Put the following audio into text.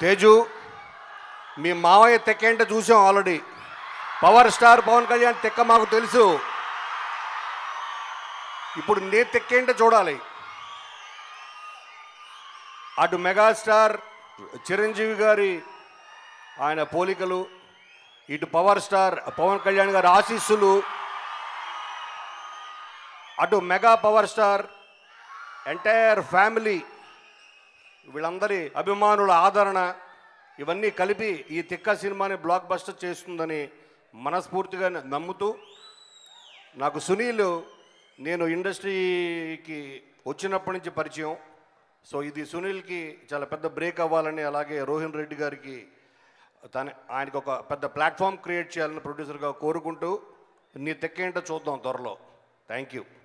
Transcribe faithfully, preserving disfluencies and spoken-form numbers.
తేజు మీ మావయ్య తెక్కేంట చూసాం already. Power star Pawan Kalyan తెక్క మాకు తెలుసు. ఇప్పుడు నే తెక్కేంట చూడాలి. అటు మెగాస్టార్ చిరంజీవి గారి ఆయన పోలికలు, ఇటు పవర్ స్టార్ పవన్ కళ్యాణ్ గారి ఆశీస్సులు, అటు mega power star entire family వీళ్ళందరి అభిమానుల ఆదరణ ఇవన్నీ కలిపి ఈ తిక్క సినిమాని బ్లాక్ బస్టర్ చేస్తుందని మనస్ఫూర్తిగా నమ్ముతూ, నాకు సునీల్ నేను ఇండస్ట్రీకి వచ్చినప్పటి నుంచి పరిచయం. సో ఇది సునీల్కి చాలా పెద్ద బ్రేక్ అవ్వాలని, అలాగే రోహిన్ రెడ్డి గారికి తన ఆయనకు ఒక పెద్ద ప్లాట్ఫామ్ క్రియేట్ చేయాలని ప్రొడ్యూసర్గా కోరుకుంటూ నీ తెక్కేంటో చూద్దాం త్వరలో. Thank you.